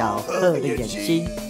小鹤的眼睛。